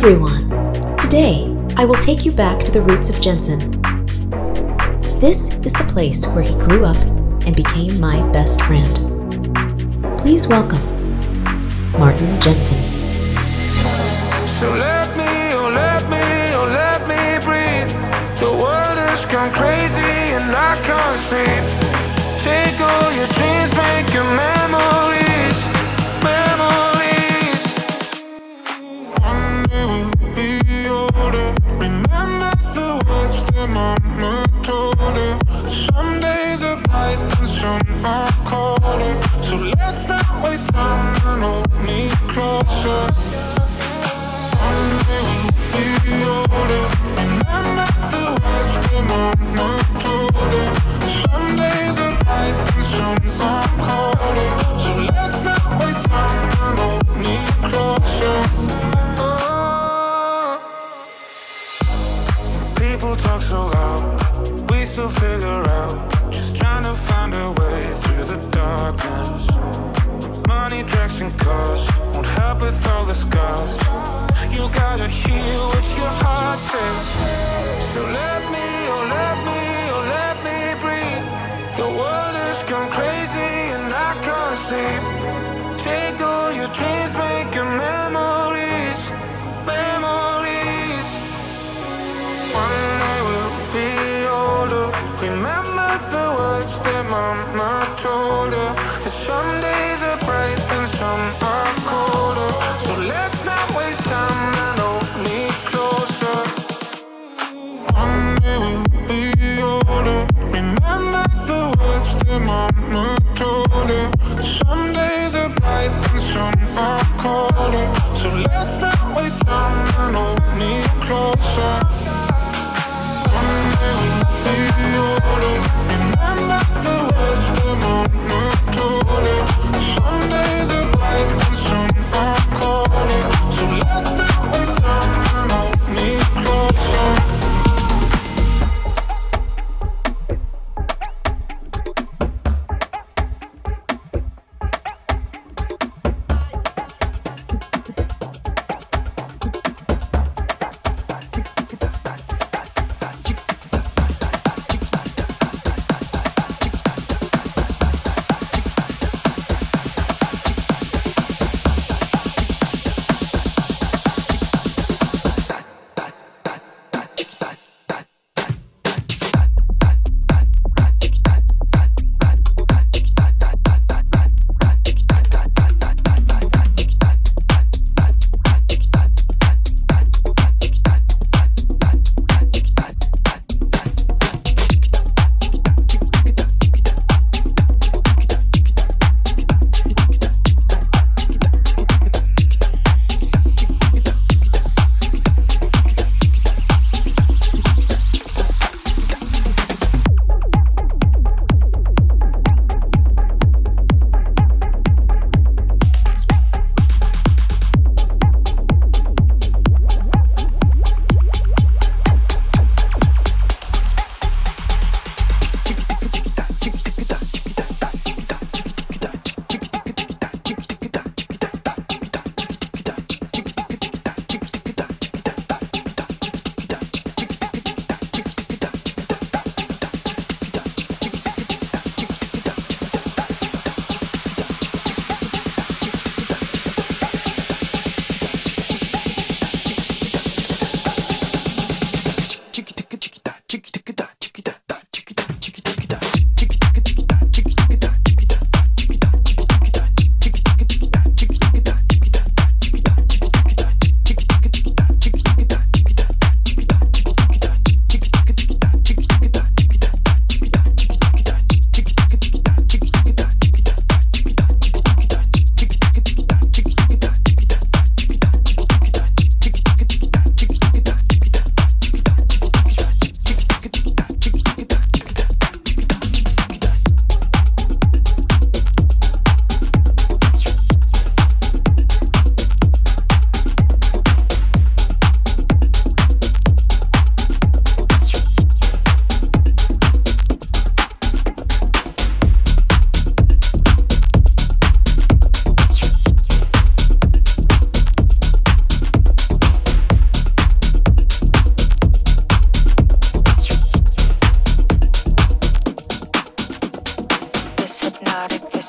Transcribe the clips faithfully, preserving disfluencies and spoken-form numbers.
everyone! Today, I will take you back to the roots of Jensen. This is the place where he grew up and became my best friend. Please welcome Martin Jensen. So let me, oh let me, oh let me breathe. The world has gone crazy and I can't sleep. Take all your dreams, make your memories, memories. One day we'll be older. Remember the words that mama told her. Some days are bright and some are colder. So let's not waste time and hold me closer. One day we'll be older. Remember the words that mama told her. Some days are bright and some are colder. So let's not waste time and hold me closer. Oh. People talk so loud. We still figure out, just trying to find a way through the darkness. Money, drugs, and cars won't help with all the scars. You gotta hear what your heart says. So let me, oh let me, oh let me breathe. The world has gone crazy and I can't sleep. Take all your dreams, make your memories, memories. One day we'll be. Remember the words that mama told her. That some days are bright and some are colder. So let's not waste time and hold me closer. One day we'll be older. Remember the words that mama told her. Some days are bright and some are colder. So let's not waste time and hold me closer. Remember the words that mama told her. Some days are bright and some are colder. So let's not waste time and hold me closer.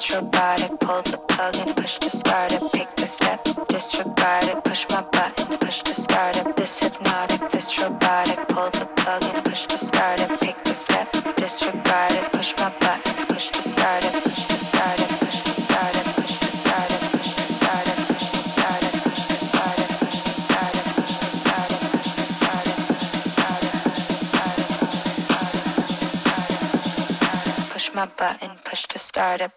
touch your body, pull the plug and push to start it, pick the step, disregard it, push my button, push to start it, this hypnotic, this robotic, pull the plug and push to start it, pick the step, disregard it, push my button, push to start it, push to start it, push to start it, push to start it, push to start it, push to start it, push to start it, push to start it, push to start it, push to start it, push to start it, push to start it, push to start it, push to start it, push my button, push to start it.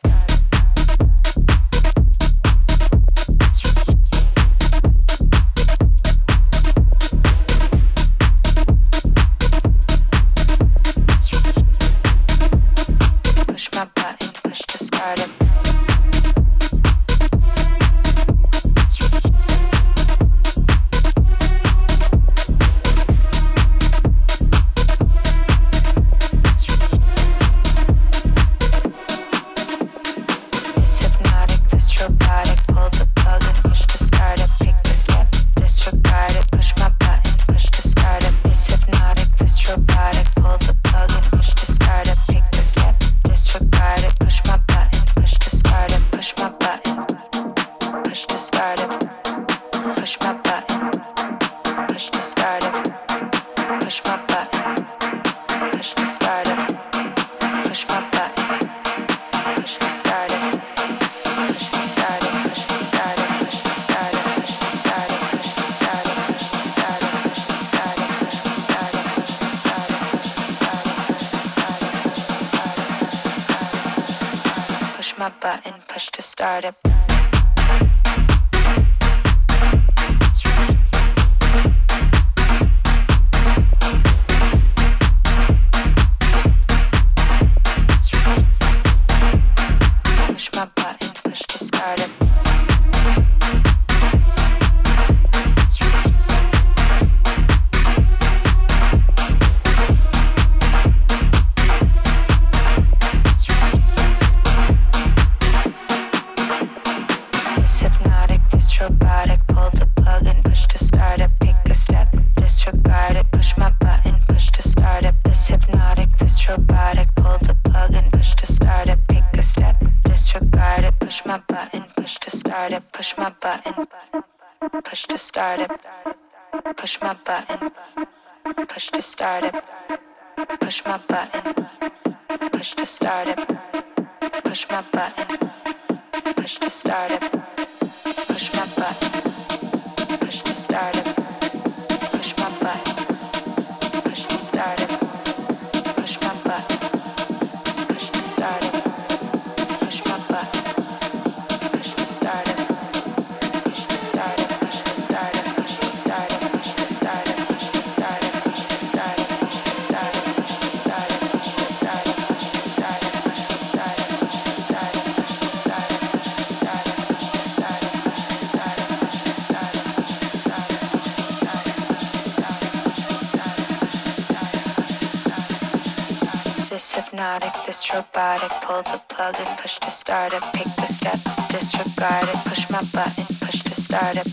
This robotic, pull the plug and push to start it, pick the step, disregard it, push my button, push to start it.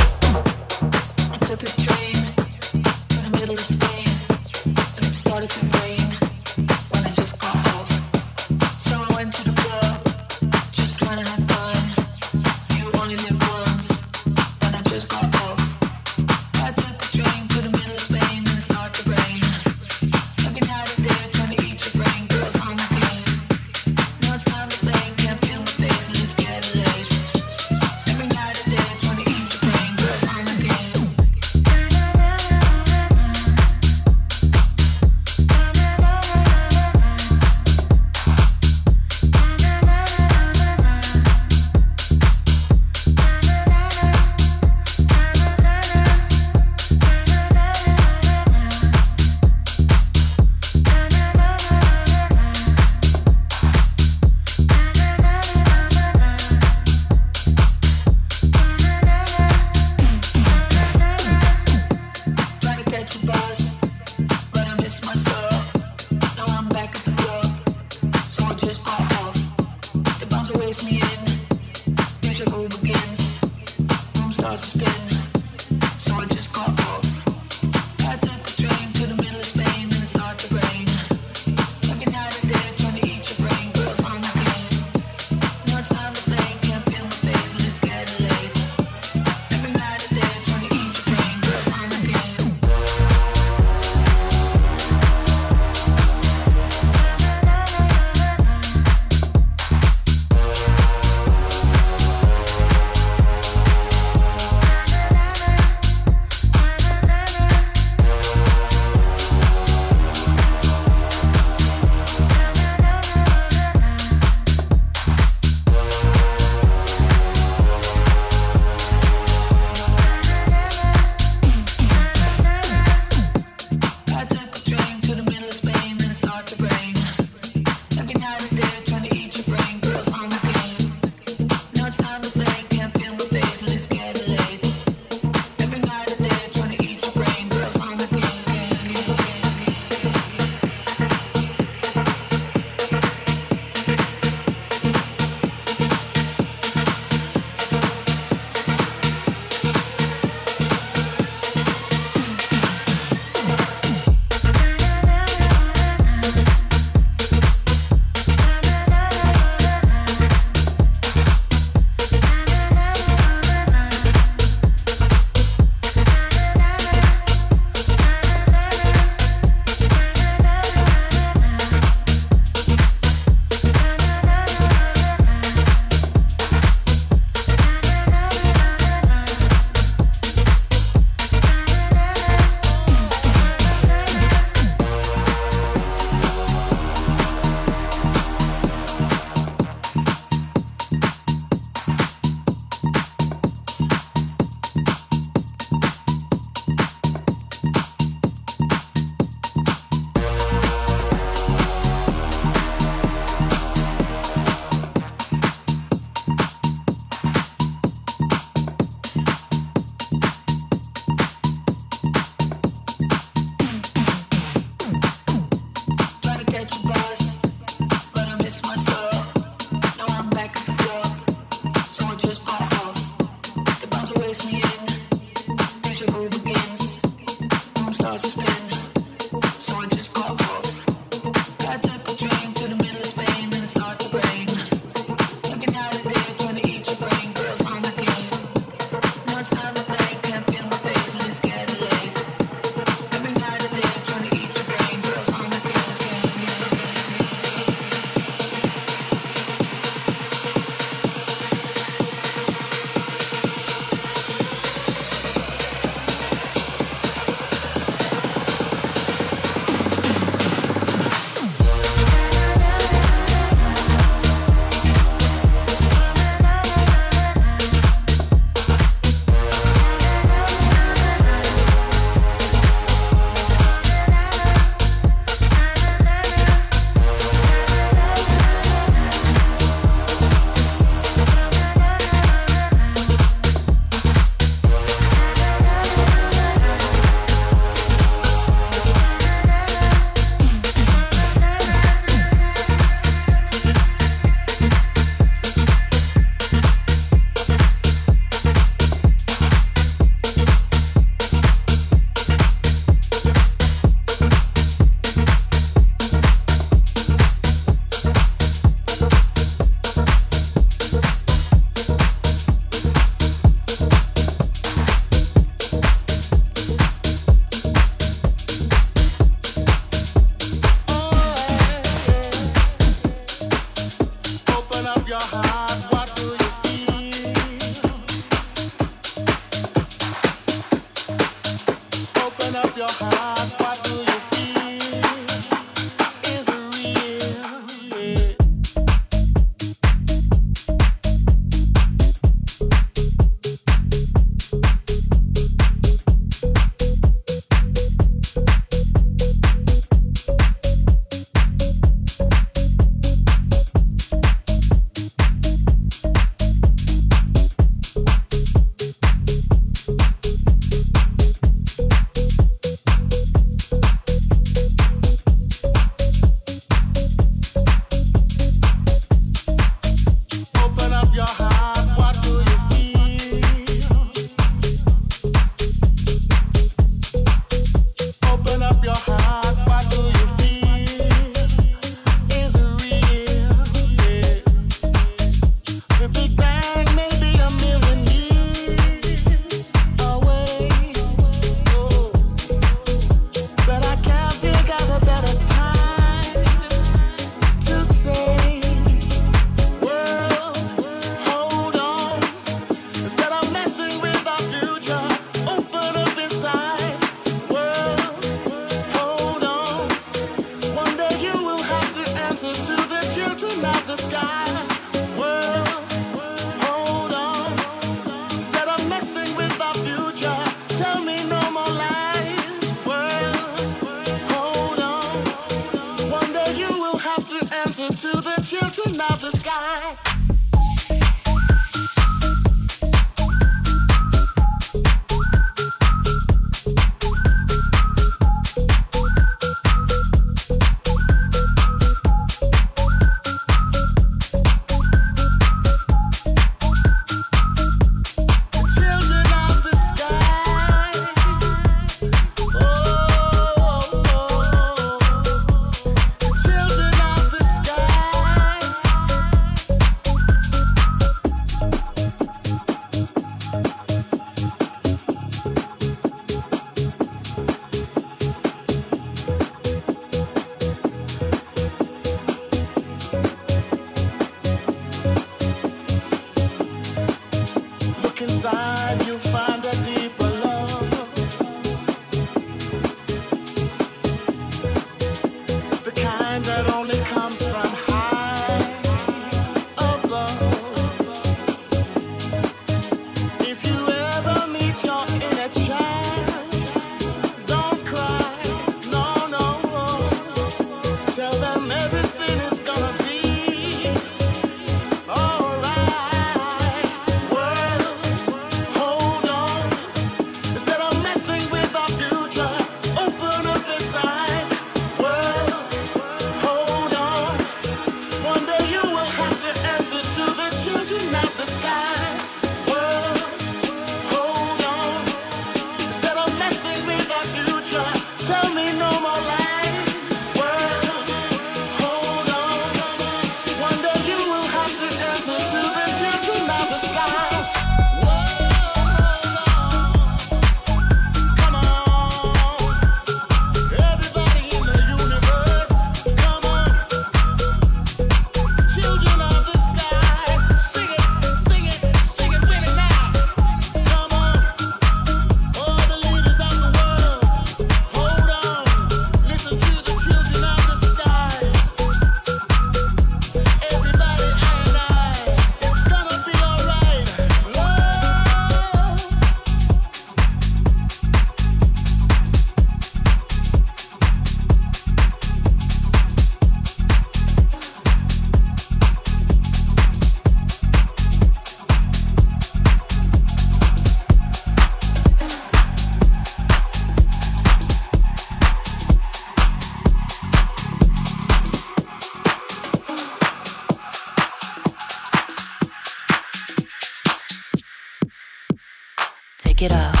take it off.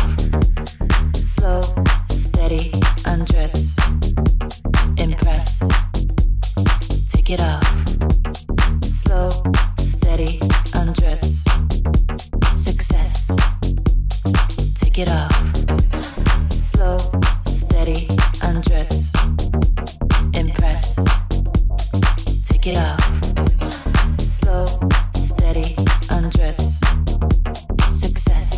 Slow, steady, undress, impress, take it off. Slow, steady, undress, success, take it off. Slow, steady, undress, impress, take it off. Slow, steady, undress, success.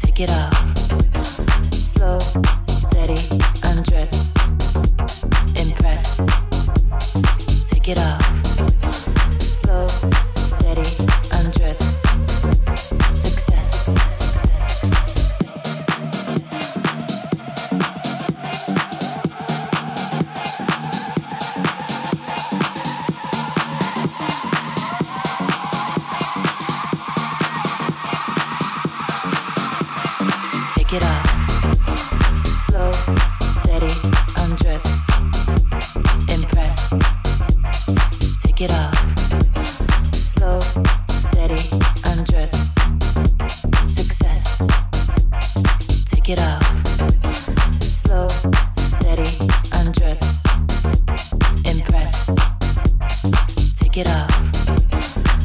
Take it off. Slow, steady, undress, impress, take it off. Slow, steady, undress, success, take it off. Slow, steady, undress, impress, take it off.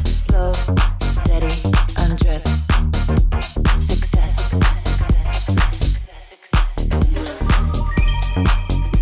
Slow, steady, undress, success. Take it off. Slow,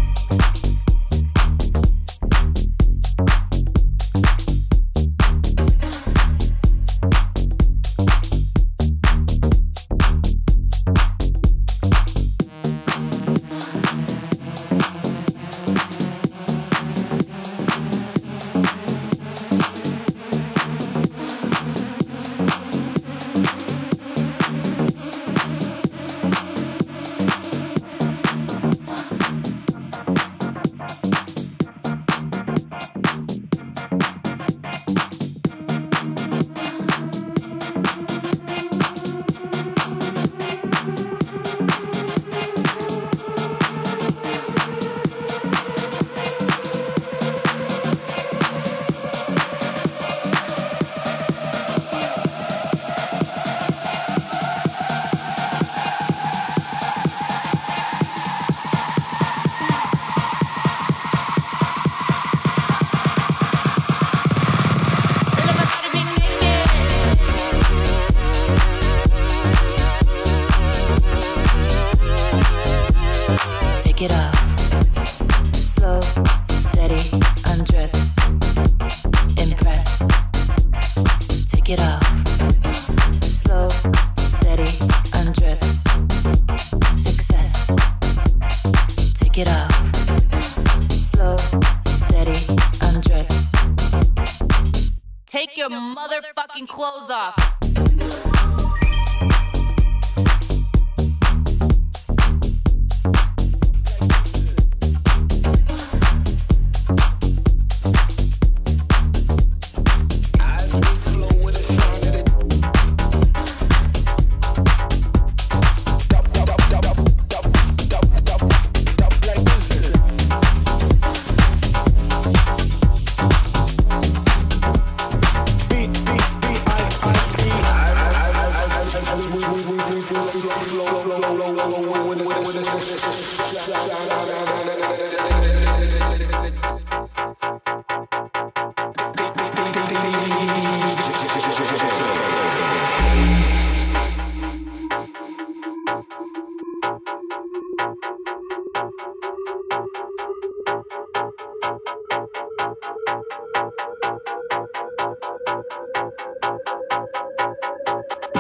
steady, undress, impress, take it off. Slow, steady, undress, success, take it off. Slow, steady, undress, impress, take it off. Slow, steady, undress, success. Take it off. Slow, steady, undress, impress, take it off. Slow, steady, undress, success, take it off. Slow, steady, undress. Take your motherfucking clothes off.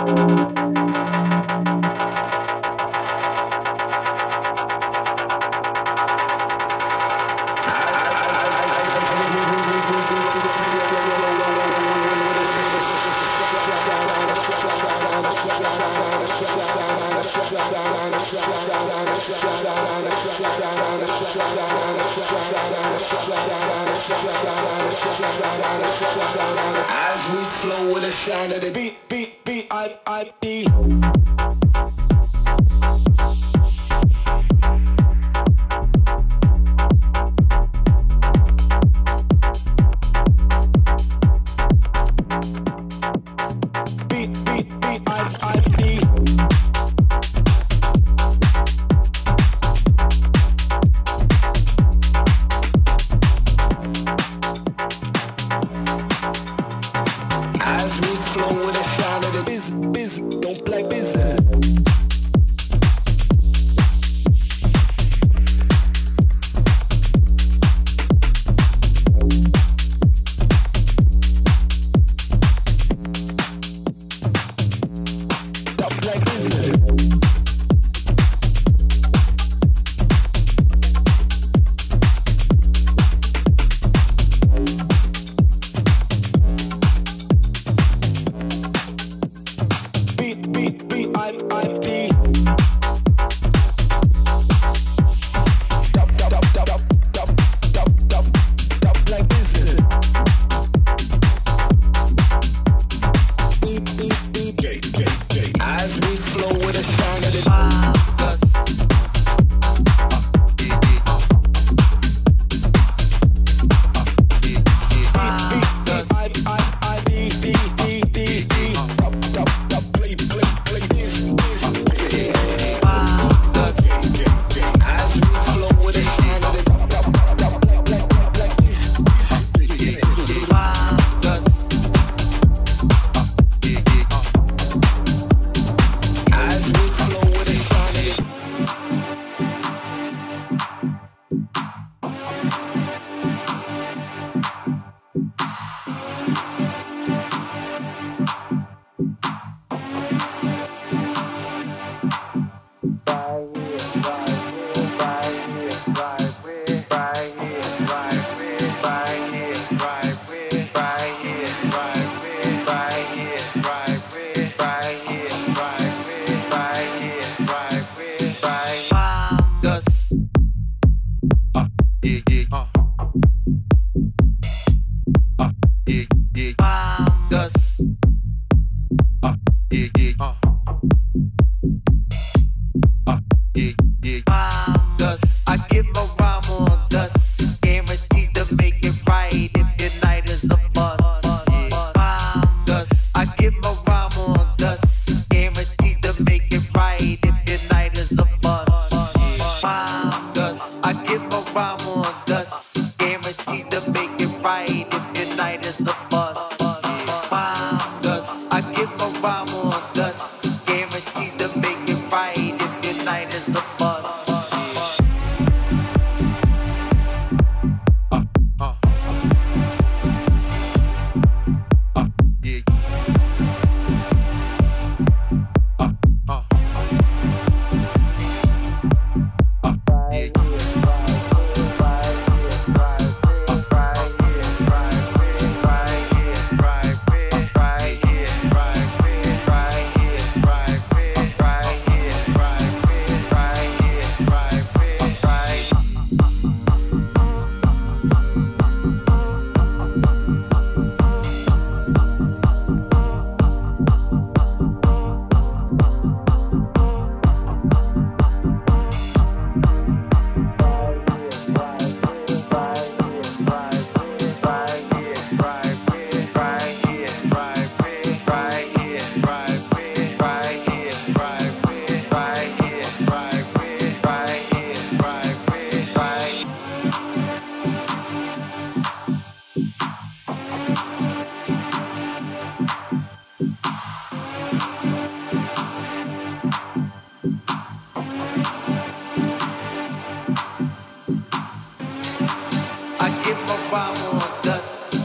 As we flow with the sound of the beat, beat, beat, I, I, beat.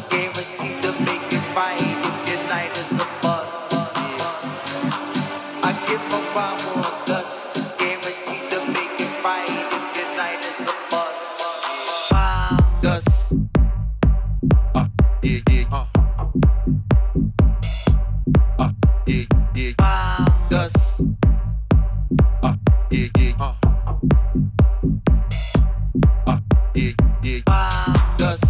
Guaranteed to make it right if your night is a bust. us. Uh, yeah, yeah. Uh, uh, yeah, yeah. Wow. Us. Uh, yeah, yeah. Uh, uh, yeah, yeah. Wow. Us.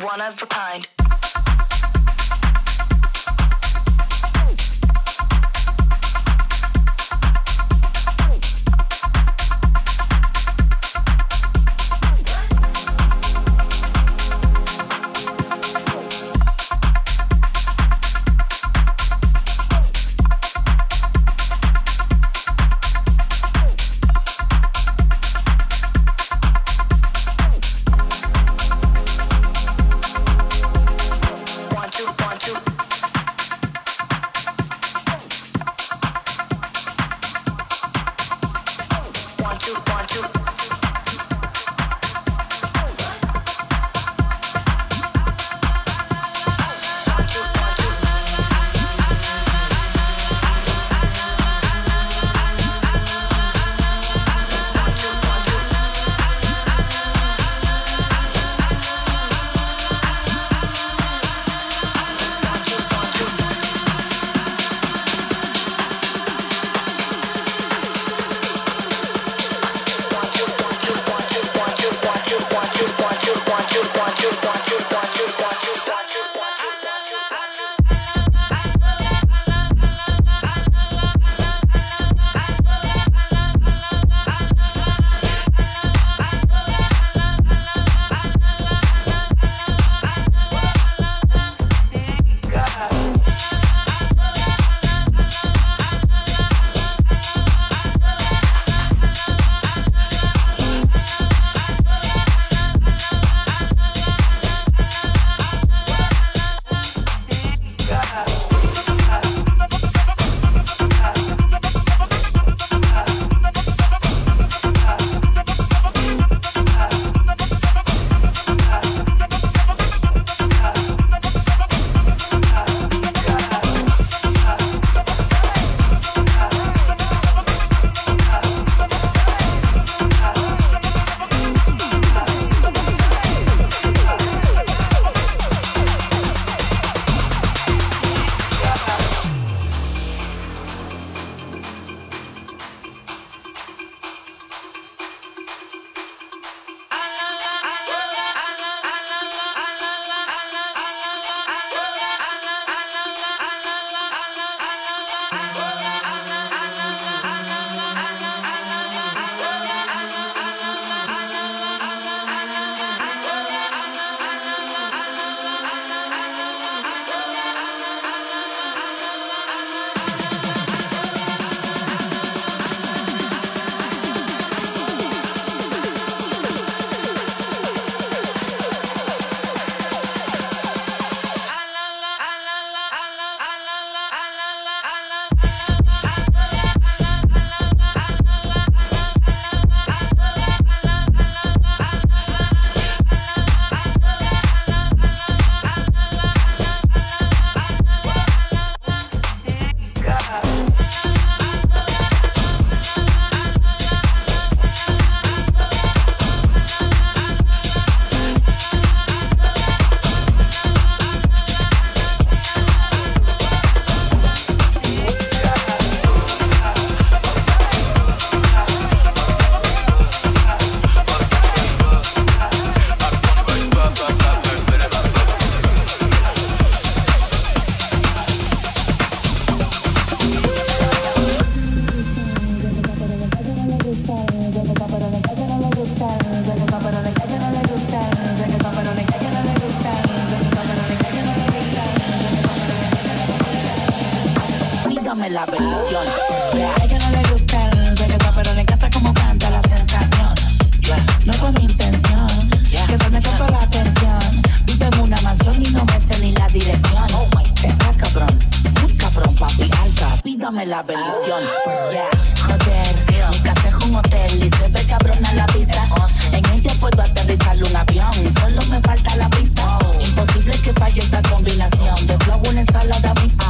One of a kind. dame la bendición. Yeah. A ella no le gusta el reggaetón, pero le encanta como canta la sensación. Yeah. No fue mi intención, yeah, que darme toda la atención. Vivo en una mansión y no me sé ni la dirección. Oh my God. Está cabrón, muy cabrón, papi, alta, pídame la bendición. Oh. Yeah. Joder, Dios. Mi casa es un hotel y se ve cabrón a la pista. Oh, sí. En ella puedo aterrizar un avión, solo me falta la pista. Oh. Imposible que falle esta combinación de flow, una ensalada mixta.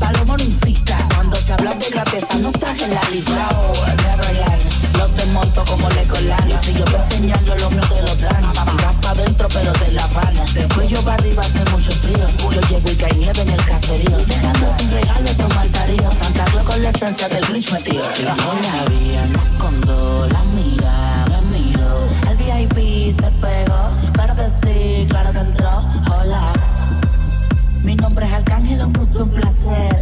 Palomo no insista, cuando se habla de grandeza no estás en la lista. Oh, Neverland, los desmonto como Legoland. Si yo te enseñando lo mío te lo dan. Vas pa' dentro pero te la van. Después yo para arriba hace mucho frío. Yo llego y cae nieve en el caserío, dejando sin regalo tu maltarío. Santa Claus con la esencia del Grinch metido. Yo la vi, me escondo, la mira, me miro. El V I P se pegó, claro que sí, claro que entró. Hola. Mi nombre es Arcángel, un gusto, un placer.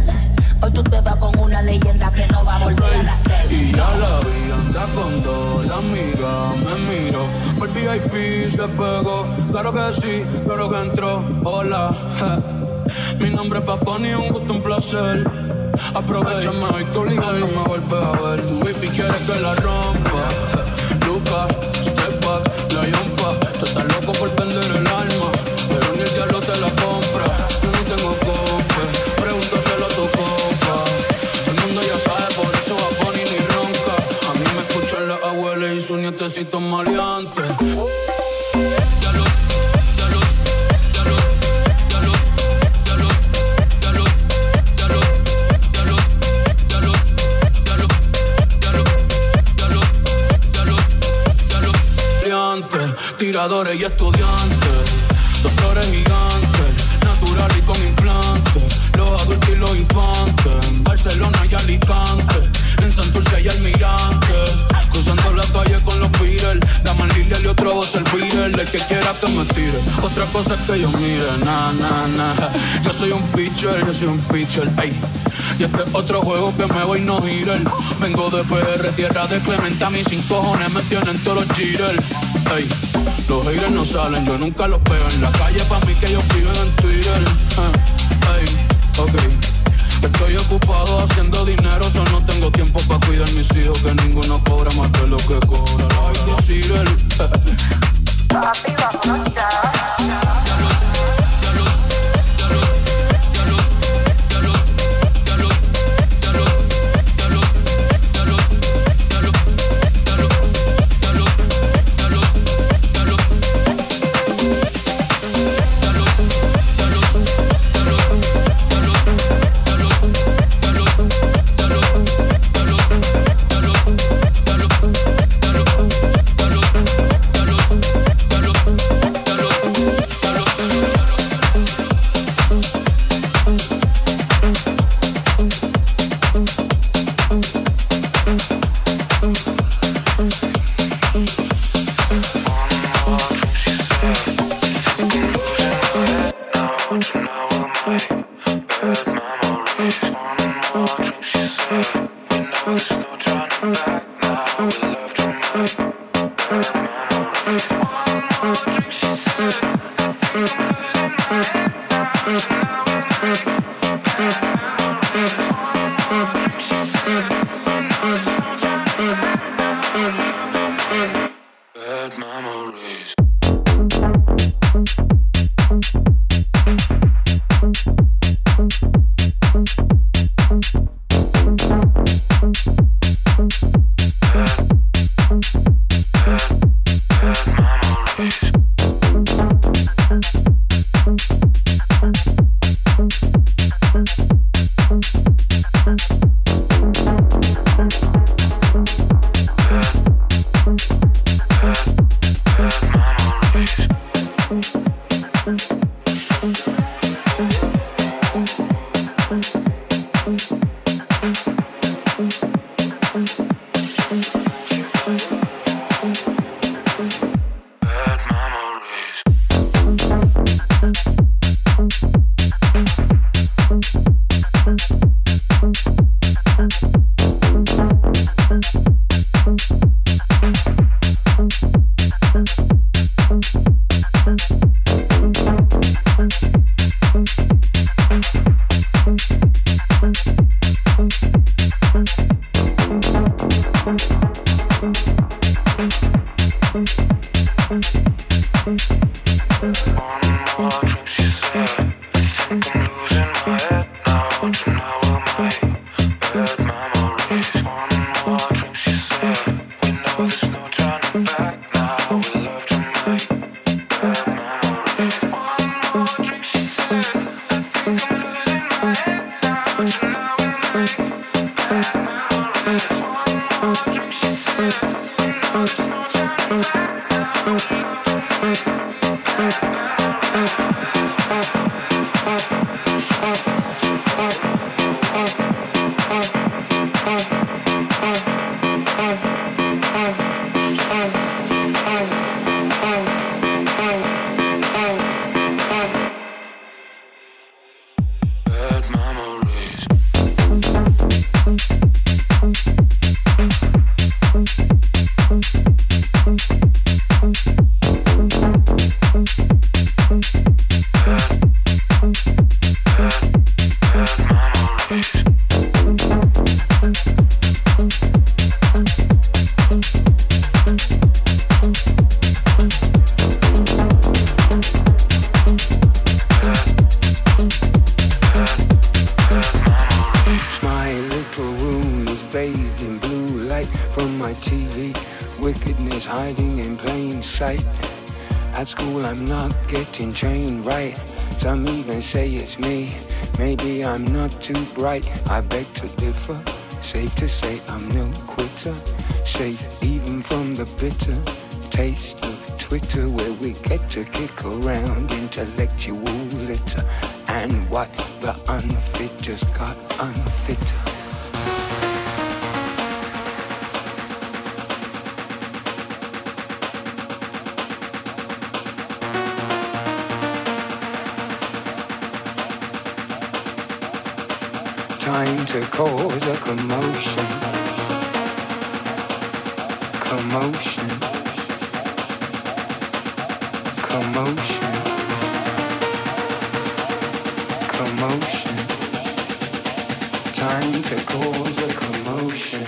Hoy tú te vas con una leyenda que no va a volver a nacer. Y ya la vi, anda cuando la mira, me miro. Por V I P se pegó, claro que sí, claro que entró. Hola, mi nombre es Paponi, un gusto, un placer. Aprovechame hoy, tú ligas y no me vuelves a ver. Tu baby quiere que la rompa. Luca, step back, la yompa. Tú estás loco por vender el alma, pero ni el diablo te la compra. Y sus nietecitos maleantes. Dalo, dalo, dalo, dalo, dalo, dalo, dalo, dalo, dalo, dalo, dalo, dalo, dalo, dalo, maleantes, tiradores y estudiantes, doctores gigantes, natural y con implantes, los adultos y los infantes, en Barcelona y Alicante, en Santurce y Almirante, cruzando la calle con los Beatles. Dame Lilia y otro voz el Beatle. El que quiera que me tire, otra cosa es que yo mire. Na, na, na, yo soy un pitcher, yo soy un pitcher, ay. Y este es otro juego que me voy no girar. Vengo de P R, tierra de Clementa. Mis cinco cojones me tienen todos los cheaters. Ey, los haters no salen, yo nunca los veo en la calle. Pa' mí que ellos viven en Twitter. Ey, ok. Estoy ocupado haciendo dinero, solo no tengo tiempo pa' cuidar mis hijos, que ninguno cobra más de lo que cobra. Ay, que sirve el... Papi, vámonos ya. Dalo, dalo, dalo, dalo, dalo, dalo, dalo, dalo, dalo, dalo, dalo, dalo, dalo, dalo, dalo. Thank you. Too bright, I beg to differ. Safe to say I'm no quitter. Safe even from the bitter taste of Twitter, where we get to kick around intellectual litter. And what the unfit just got unfitter. Time to cause a commotion, commotion, commotion, commotion. Time to cause a commotion.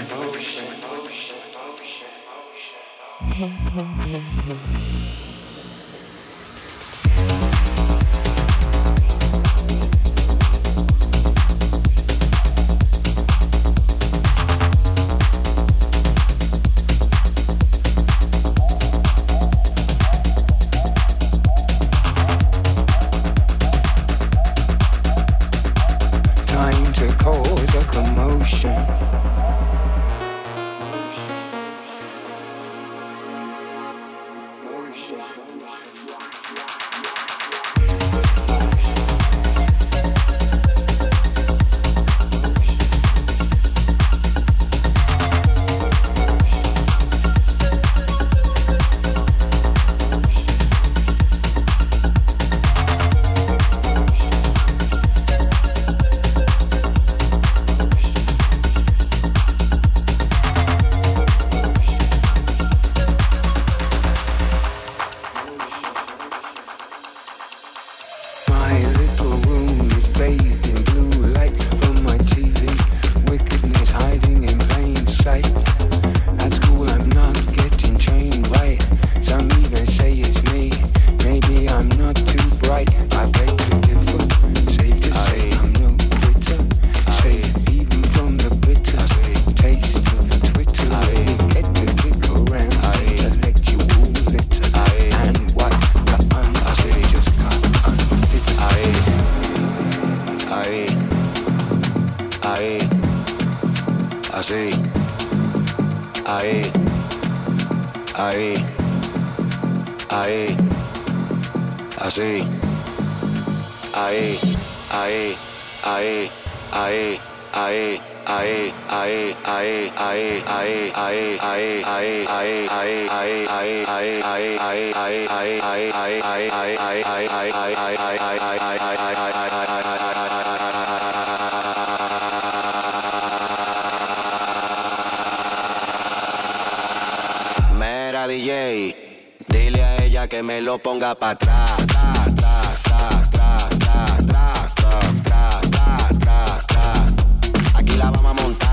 Mera D J, dile a ella que me lo ponga para atrás. Aquí la vamos a montar.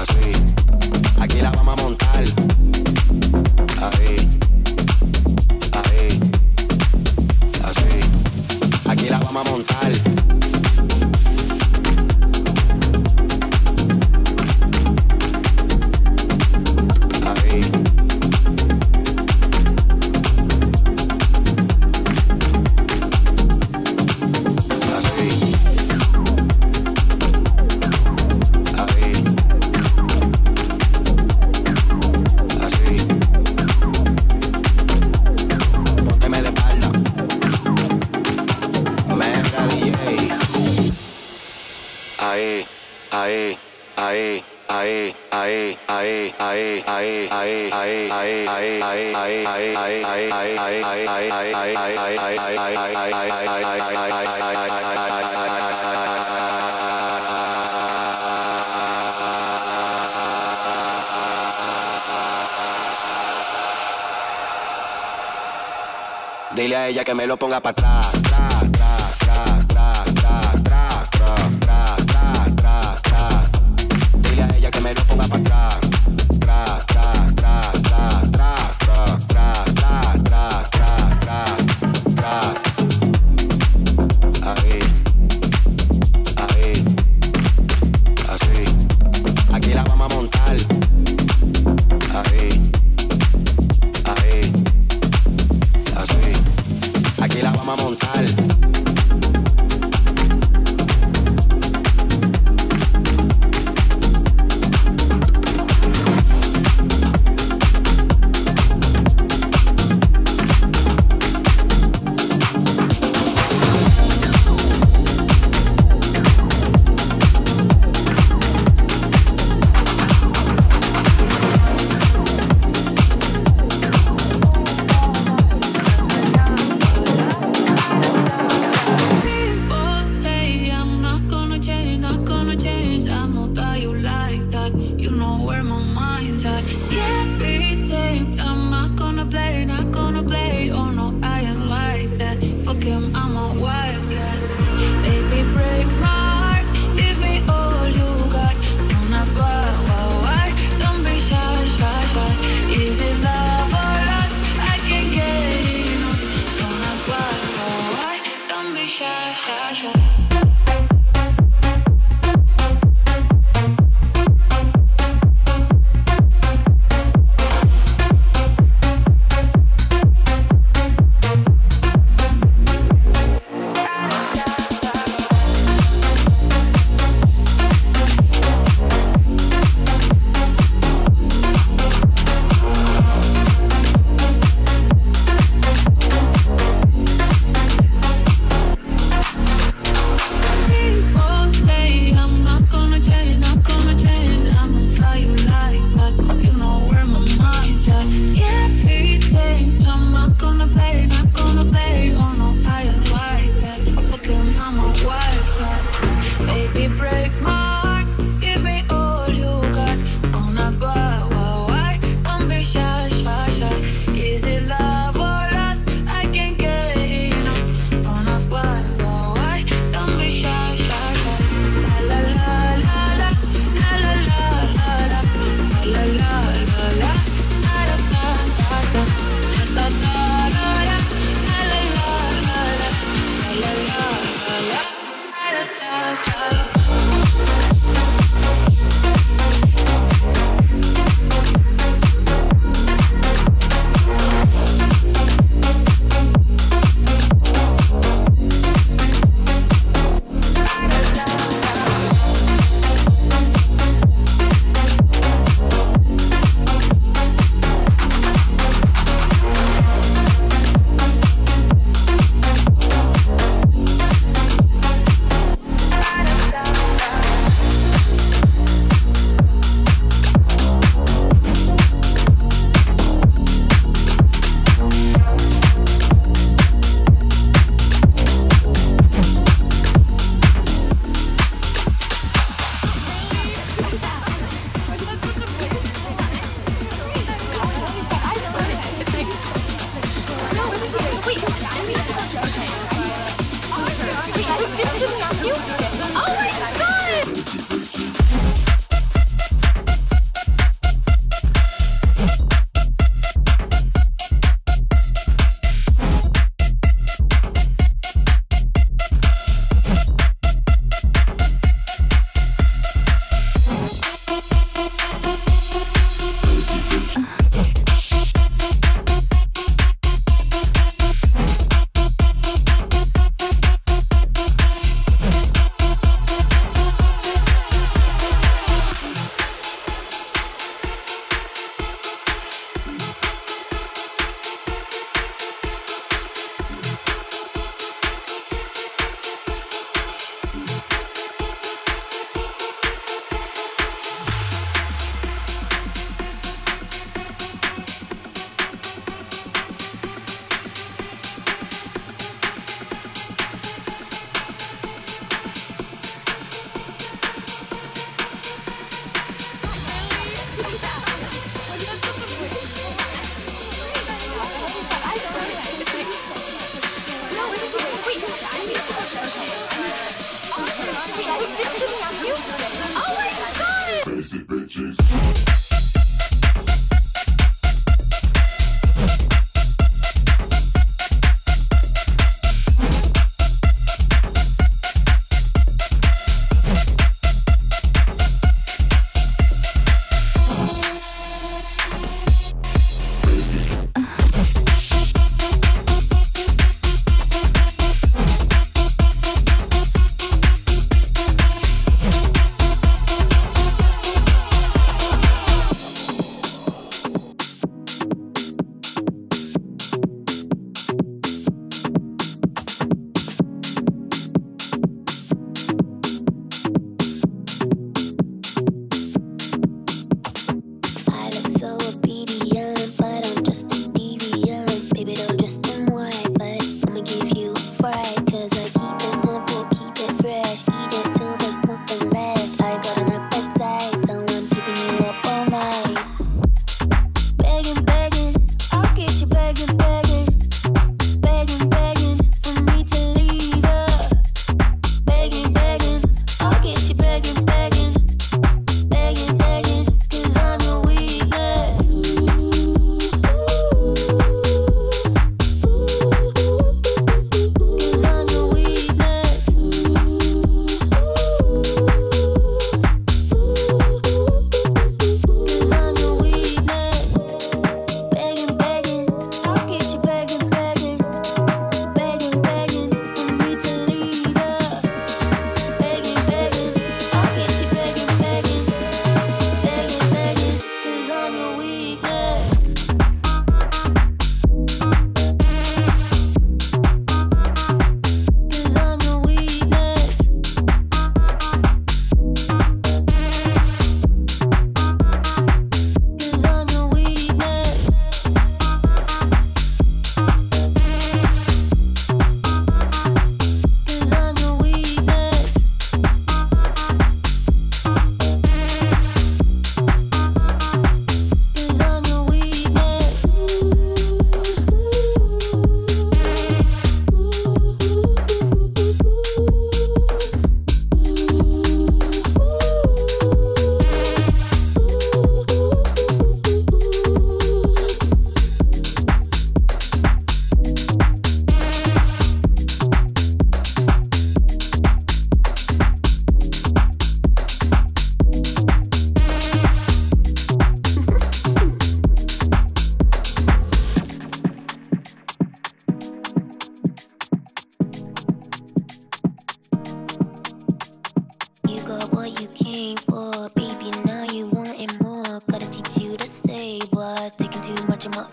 Así, I I I I I I Dile a ella que me lo ponga para atrás.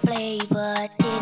play, but